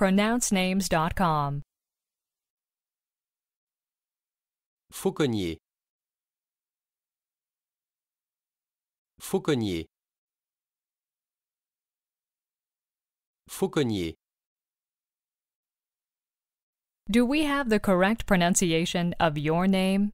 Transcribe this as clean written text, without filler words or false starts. pronouncenames.com. Fauconnier. Fauconnier. Fauconnier. Do we have the correct pronunciation of your name?